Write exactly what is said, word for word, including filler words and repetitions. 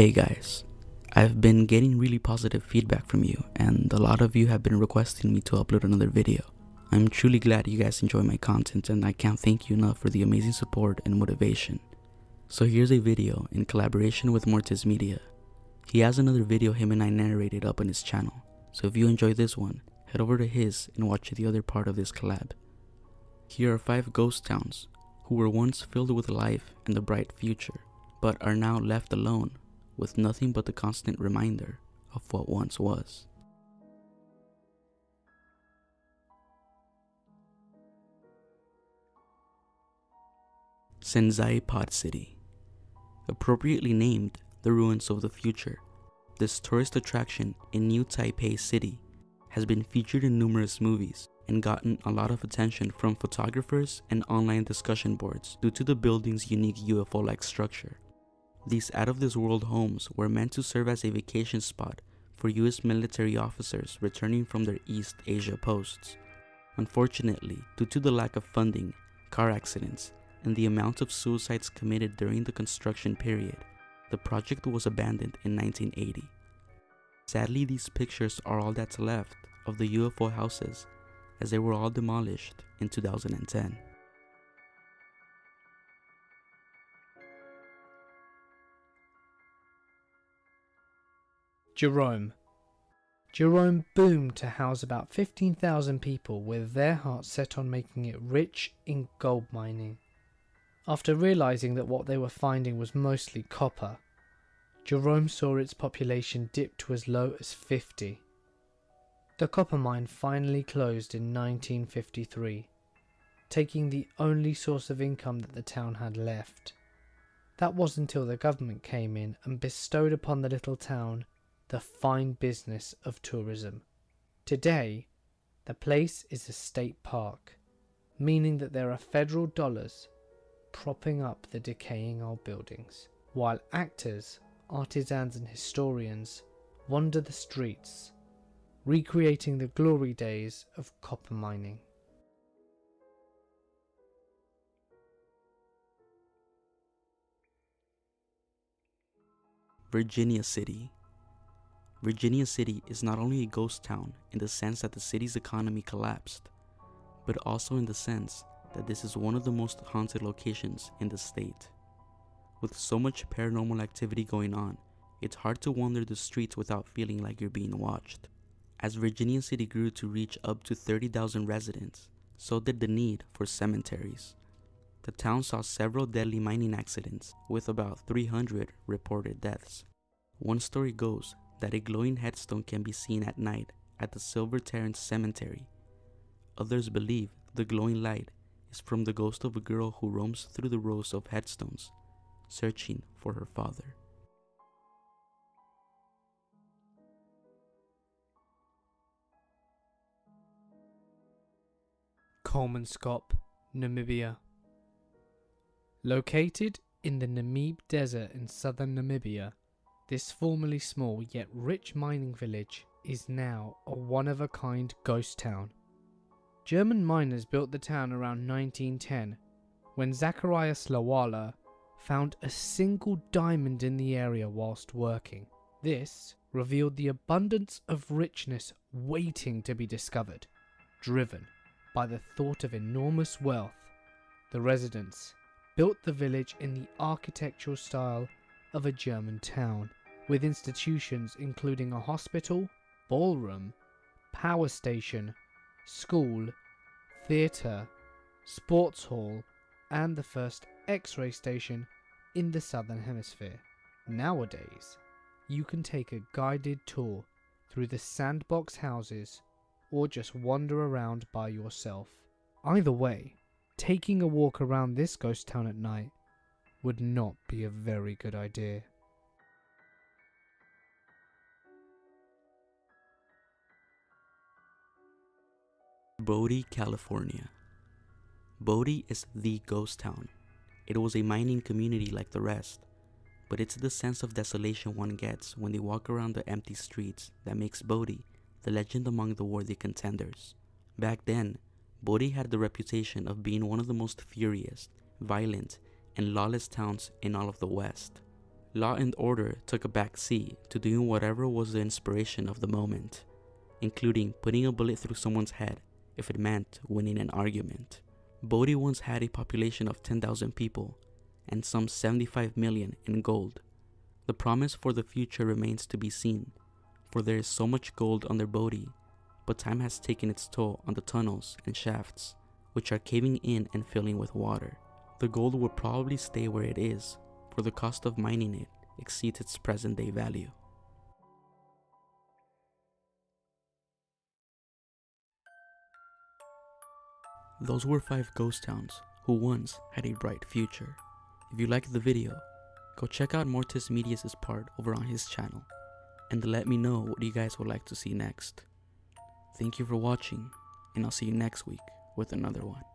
Hey guys, I've been getting really positive feedback from you and a lot of you have been requesting me to upload another video. I'm truly glad you guys enjoy my content and I can't thank you enough for the amazing support and motivation. So here's a video in collaboration with Mortis Media. He has another video him and I narrated up on his channel, so if you enjoy this one, head over to his and watch the other part of this collab. Here are five ghost towns who were once filled with life and a bright future, but are now left alone with nothing but the constant reminder of what once was. Senzai Pod City. Appropriately named the ruins of the future, this tourist attraction in New Taipei City has been featured in numerous movies and gotten a lot of attention from photographers and online discussion boards due to the building's unique U F O-like structure. These out-of-this-world homes were meant to serve as a vacation spot for U S military officers returning from their East Asia posts. Unfortunately, due to the lack of funding, car accidents, and the amount of suicides committed during the construction period, the project was abandoned in nineteen eighty. Sadly, these pictures are all that's left of the U F O houses as they were all demolished in two thousand ten. Jerome. Jerome boomed to house about fifteen thousand people with their hearts set on making it rich in gold mining. After realizing that what they were finding was mostly copper, Jerome saw its population dip to as low as fifty. The copper mine finally closed in nineteen fifty-three, taking the only source of income that the town had left. That was until the government came in and bestowed upon the little town the fine business of tourism. Today, the place is a state park, meaning that there are federal dollars propping up the decaying old buildings, while actors, artisans and historians wander the streets, recreating the glory days of copper mining. Virginia City. Virginia City is not only a ghost town in the sense that the city's economy collapsed, but also in the sense that this is one of the most haunted locations in the state. With so much paranormal activity going on, it's hard to wander the streets without feeling like you're being watched. As Virginia City grew to reach up to thirty thousand residents, so did the need for cemeteries. The town saw several deadly mining accidents, with about three hundred reported deaths. One story goes that a glowing headstone can be seen at night at the Silver Terrace Cemetery. Others believe the glowing light is from the ghost of a girl who roams through the rows of headstones, searching for her father. Kolmanskop, Namibia. Located in the Namib Desert in southern Namibia, this formerly small yet rich mining village is now a one-of-a-kind ghost town. German miners built the town around nineteen ten when Zacharias Lawala found a single diamond in the area whilst working. This revealed the abundance of richness waiting to be discovered. Driven by the thought of enormous wealth, the residents built the village in the architectural style of a German town, with institutions including a hospital, ballroom, power station, school, theatre, sports hall, and the first X-ray station in the Southern Hemisphere. Nowadays, you can take a guided tour through the sandbox houses or just wander around by yourself. Either way, taking a walk around this ghost town at night would not be a very good idea. Bodie, California. Bodie is the ghost town. It was a mining community like the rest, but it's the sense of desolation one gets when they walk around the empty streets that makes Bodie the legend among the worthy contenders. Back then, Bodie had the reputation of being one of the most furious, violent, and lawless towns in all of the West. law and order took a back seat to doing whatever was the inspiration of the moment, including putting a bullet through someone's head if it meant winning an argument. Bodie once had a population of ten thousand people and some seventy-five million in gold. The promise for the future remains to be seen, for there is so much gold under Bodie, but time has taken its toll on the tunnels and shafts, which are caving in and filling with water. The gold will probably stay where it is, for the cost of mining it exceeds its present day value. Those were five ghost towns who once had a bright future. If you liked the video, go check out Mortis Media's part over on his channel, and let me know what you guys would like to see next. Thank you for watching, and I'll see you next week with another one.